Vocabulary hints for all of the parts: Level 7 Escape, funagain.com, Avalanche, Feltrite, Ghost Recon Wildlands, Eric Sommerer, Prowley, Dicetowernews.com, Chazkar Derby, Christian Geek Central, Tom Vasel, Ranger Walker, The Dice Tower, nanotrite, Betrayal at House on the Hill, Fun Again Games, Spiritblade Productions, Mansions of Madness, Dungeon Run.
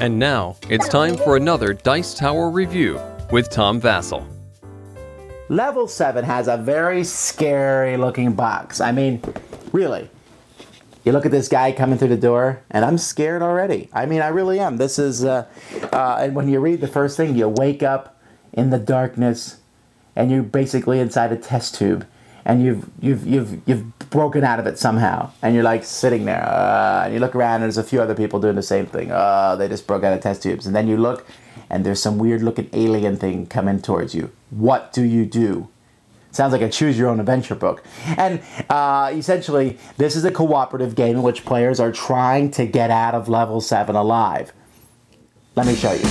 And now, it's time for another Dice Tower review with Tom Vasel. Level 7 has a very scary looking box. I mean, really. You look at this guy coming through the door, and I'm scared already. I mean, I really am. This is, and when you read the first thing, you wake up in the darkness, and you're basically inside a test tube, and you've broken out of it somehow, and you're like sitting there, and you look around, and there's a few other people doing the same thing. They just broke out of test tubes, and then you look, and there's some weird-looking alien thing coming towards you. What do you do? Sounds like a choose-your-own-adventure book. And essentially, this is a cooperative game in which players are trying to get out of Level 7 alive. Let me show you.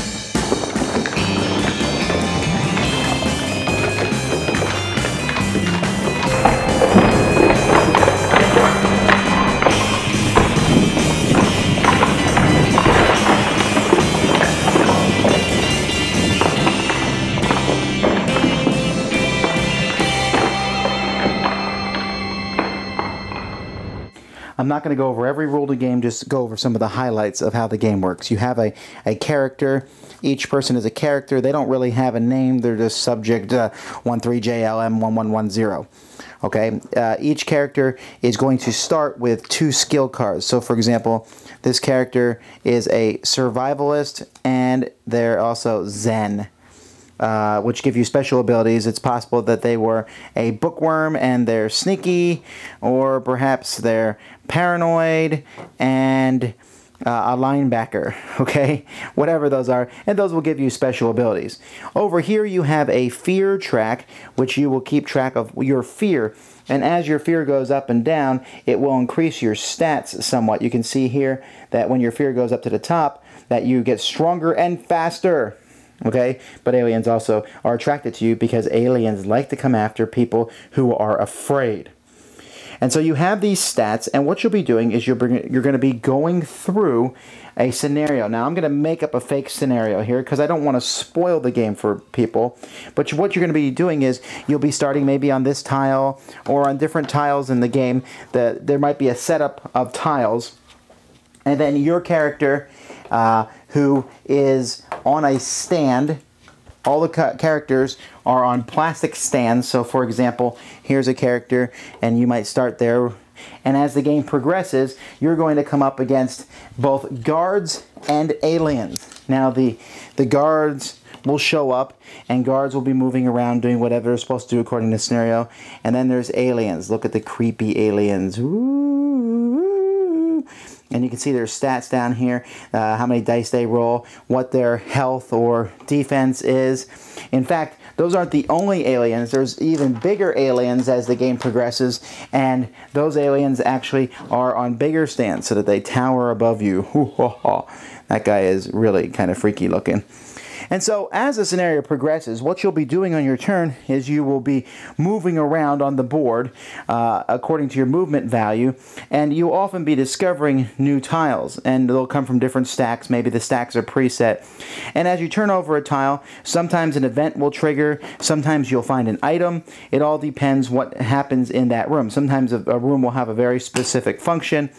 I'm not going to go over every rule of the game, just go over some of the highlights of how the game works. You have a character. Each person is a character. They don't really have a name. They're just subject 13JLM1110. Okay? Each character is going to start with 2 skill cards. So, for example, this character is a survivalist, and they're also Zen, which give you special abilities. It's possible that they were a bookworm and they're sneaky, or perhaps they're paranoid and a linebacker, okay? Whatever those are, and those will give you special abilities. Over here you have a fear track, which you will keep track of your fear, and as your fear goes up and down, it will increase your stats somewhat. You can see here that when your fear goes up to the top, that you get stronger and faster. Okay, but aliens also are attracted to you because aliens like to come after people who are afraid. And so you have these stats, and what you'll be doing is you're going to be going through a scenario. Now, I'm going to make up a fake scenario here because I don't want to spoil the game for people. But what you're going to be doing is you'll be starting maybe on this tile or on different tiles in the game. There might be a setup of tiles. And then your character, who is on a stand, all the characters are on plastic stands. So, for example, here's a character, and you might start there. And as the game progresses, you're going to come up against both guards and aliens. Now, the guards will show up, and guards will be moving around doing whatever they're supposed to do according to the scenario. And then there's aliens. Look at the creepy aliens. Ooh. And you can see their stats down here, how many dice they roll, what their health or defense is. In fact, those aren't the only aliens. There's even bigger aliens as the game progresses, and those aliens actually are on bigger stands so that they tower above you. That guy is really kind of freaky looking. And so as the scenario progresses, what you'll be doing on your turn is you will be moving around on the board according to your movement value, and you'll often be discovering new tiles, and they'll come from different stacks. Maybe the stacks are preset. And as you turn over a tile, sometimes an event will trigger, sometimes you'll find an item. It all depends what happens in that room. Sometimes a room will have a very specific function,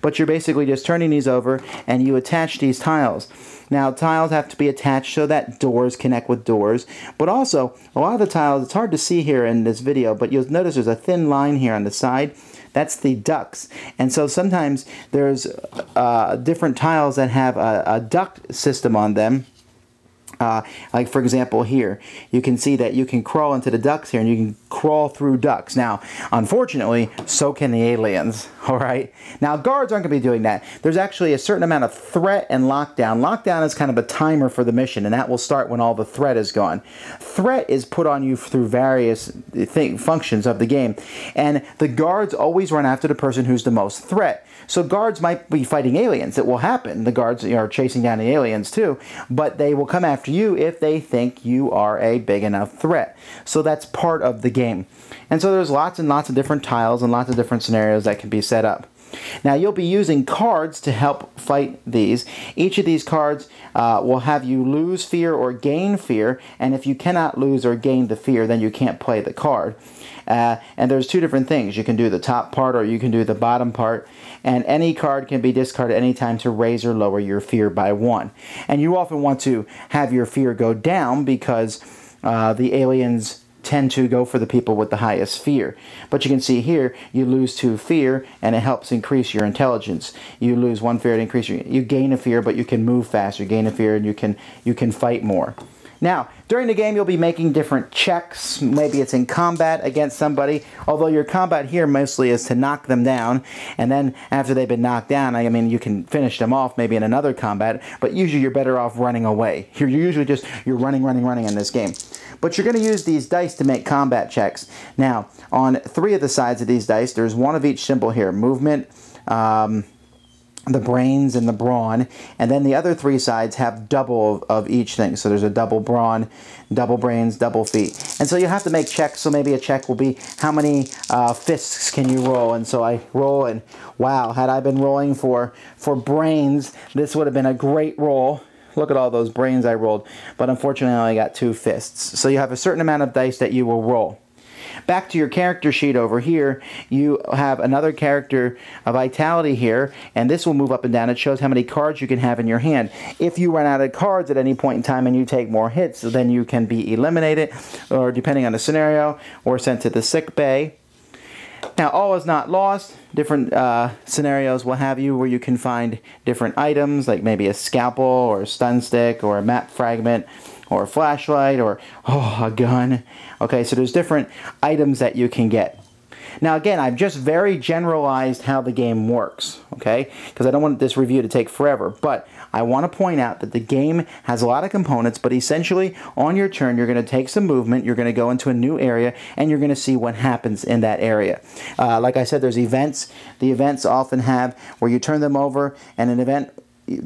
but you're basically just turning these over, and you attach these tiles. Now, tiles have to be attached so that doors connect with doors, but also a lot of the tiles, it's hard to see here in this video, but you'll notice there's a thin line here on the side. That's the ducts. And so sometimes there's different tiles that have a duct system on them. Like, for example, here, you can see that you can crawl into the ducts here, and you can crawl through ducts. Now, unfortunately, so can the aliens, all right? Now, guards aren't going to be doing that. There's actually a certain amount of threat and lockdown. Lockdown is kind of a timer for the mission, and that will start when all the threat is gone. Threat is put on you through various functions of the game, and the guards always run after the person who's the most threat. So guards might be fighting aliens. It will happen. The guards are chasing down the aliens, too, but they will come after you if they think you are a big enough threat. So that's part of the game. And so there's lots and lots of different tiles and lots of different scenarios that can be set up. Now you'll be using cards to help fight these. Each of these cards will have you lose fear or gain fear, and if you cannot lose or gain the fear, then you can't play the card. And there's two different things. You can do the top part or you can do the bottom part, and any card can be discarded anytime to raise or lower your fear by 1. And you often want to have your fear go down because the aliens tend to go for the people with the highest fear. But you can see here, you lose 2 fear and it helps increase your intelligence. You lose 1 fear to increase your, you gain a fear, but you can move faster. You gain a fear and you can fight more. Now, during the game, you'll be making different checks. Maybe it's in combat against somebody, although your combat here mostly is to knock them down. And then after they've been knocked down, I mean, you can finish them off maybe in another combat, but usually you're better off running away. You're usually just, you're running, running, running in this game. But you're going to use these dice to make combat checks. Now, on 3 of the sides of these dice, there's 1 of each symbol here. Movement, the brains and the brawn, and then the other 3 sides have double of each thing. So there's a double brawn, double brains, double feet. And so you have to make checks. So maybe a check will be how many fists can you roll? And so I roll, and wow, had I been rolling for brains, this would have been a great roll. Look at all those brains I rolled, but unfortunately I only got 2 fists. So you have a certain amount of dice that you will roll. Back to your character sheet over here, you have another character of vitality here, and this will move up and down. It shows how many cards you can have in your hand. If you run out of cards at any point in time and you take more hits, then you can be eliminated, or depending on the scenario, or sent to the sick bay. Now, all is not lost. Different scenarios will have you where you can find different items, like maybe a scalpel or a stun stick or a map fragment or a flashlight or, oh, a gun. Okay, so there's different items that you can get. Now, again, I've just very generalized how the game works, okay, because I don't want this review to take forever, but I want to point out that the game has a lot of components, but essentially, on your turn, you're going to take some movement, you're going to go into a new area, and you're going to see what happens in that area. Like I said, there's events. The events often have where you turn them over, and an event,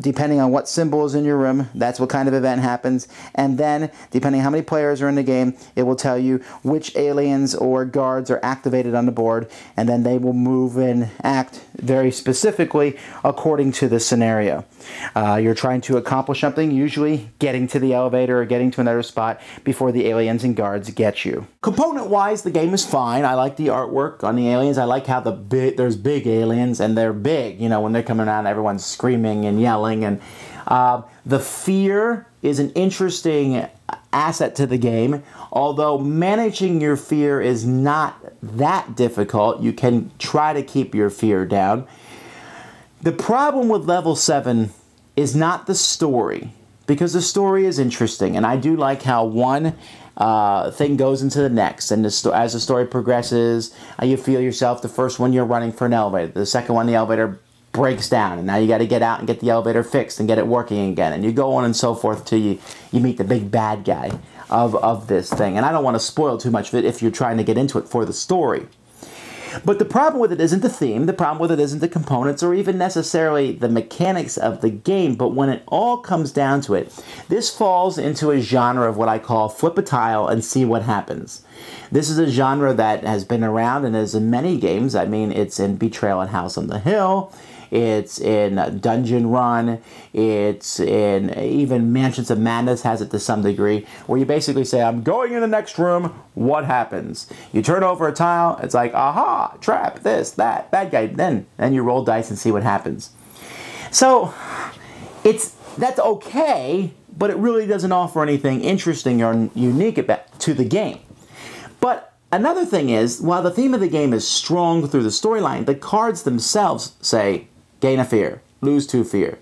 depending on what symbol is in your room, that's what kind of event happens. And then, depending on how many players are in the game, it will tell you which aliens or guards are activated on the board, and then they will move and act very specifically according to the scenario. You're trying to accomplish something, usually getting to the elevator or getting to another spot before the aliens and guards get you. Component-wise, the game is fine. I like the artwork on the aliens. I like how there's big aliens, and they're big. You know, when they're coming around, everyone's screaming and yelling. And the fear is an interesting asset to the game, although managing your fear is not that difficult. You can try to keep your fear down. The problem with Level 7 is not the story, because the story is interesting, and I do like how one thing goes into the next, and as the story progresses, you feel yourself. The first one, you're running for an elevator. The second one, the elevator breaks down, and now you got to get out and get the elevator fixed and get it working again, and you go on and so forth till you meet the big bad guy of this thing. And I don't want to spoil too much of it if you're trying to get into it for the story. But the problem with it isn't the theme, the problem with it isn't the components, or even necessarily the mechanics of the game, but when it all comes down to it, this falls into a genre of what I call flip a tile and see what happens. This is a genre that has been around and is in many games. I mean, it's in Betrayal at House on the Hill, it's in Dungeon Run, it's in even Mansions of Madness has it to some degree, where you basically say, I'm going in the next room, what happens? You turn over a tile, it's like, aha, trap, this, that, bad guy, then you roll dice and see what happens. So, that's okay, but it really doesn't offer anything interesting or unique to the game. But another thing is, while the theme of the game is strong through the storyline, the cards themselves say, gain a fear, lose 2 fear.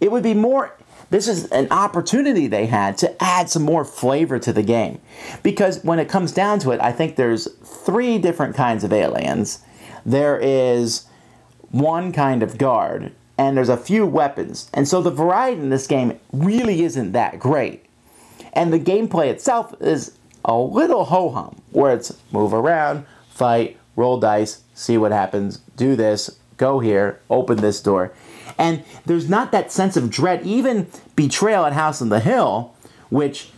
It would be more, this is an opportunity they had to add some more flavor to the game. Because when it comes down to it, I think there's 3 different kinds of aliens. There is one kind of guard, and there's a few weapons. And so the variety in this game really isn't that great. And the gameplay itself is a little ho-hum, where it's move around, fight, roll dice, see what happens, do this, go here, open this door. And there's not that sense of dread. Even Betrayal at House on the Hill, which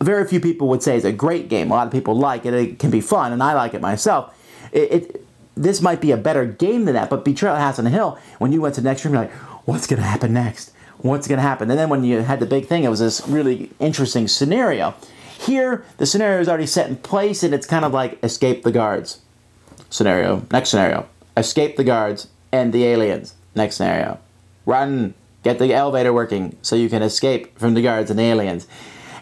very few people would say is a great game. A lot of people like it. It can be fun, and I like it myself. It this might be a better game than that, but Betrayal at House on the Hill, when you went to the next room, you're like, what's going to happen next? What's going to happen? And then when you had the big thing, it was this really interesting scenario. Here, the scenario is already set in place, and it's kind of like escape the guards scenario. Next scenario, escape the guards and the aliens. Next scenario, run, get the elevator working so you can escape from the guards and the aliens.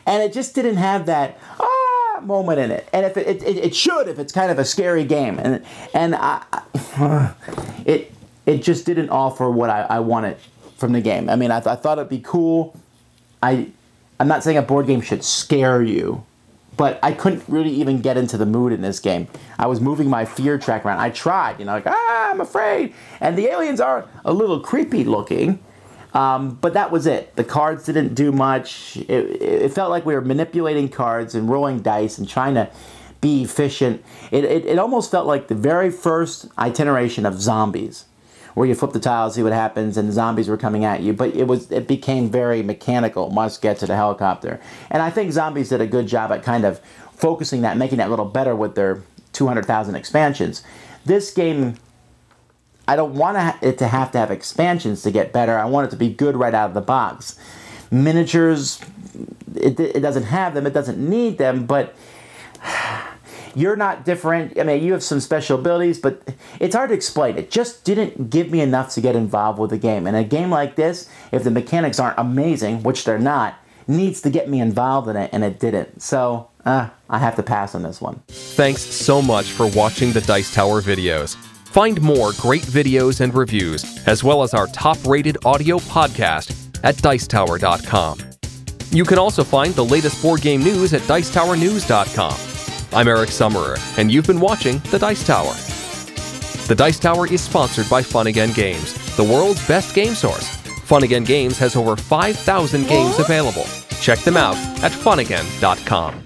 And it just didn't have that moment in it. And if it should, if it's kind of a scary game. And it just didn't offer what I wanted from the game. I mean, I thought it'd be cool. I'm not saying a board game should scare you, but I couldn't really even get into the mood in this game. I was moving my fear track around. I tried, you know, like, I'm afraid. And the aliens are a little creepy looking, but that was it. The cards didn't do much. It felt like we were manipulating cards and rolling dice and trying to be efficient. It almost felt like the very first iteration of zombies, where you flip the tile, see what happens, and the zombies were coming at you. But it became very mechanical, must get to the helicopter. And I think Zombies did a good job at kind of focusing that, making that a little better with their 200,000 expansions. This game, I don't want it to have expansions to get better. I want it to be good right out of the box. Miniatures, it doesn't have them, it doesn't need them, but you're not different. I mean, you have some special abilities, but it's hard to explain. It just didn't give me enough to get involved with the game. And a game like this, if the mechanics aren't amazing, which they're not, needs to get me involved in it, and it didn't. So I have to pass on this one. Thanks so much for watching the Dice Tower videos. Find more great videos and reviews, as well as our top-rated audio podcast at Dicetower.com. You can also find the latest board game news at Dicetowernews.com. I'm Eric Sommerer, and you've been watching The Dice Tower. The Dice Tower is sponsored by Fun Again Games, the world's best game source. Fun Again Games has over 5,000 games available. Check them out at funagain.com.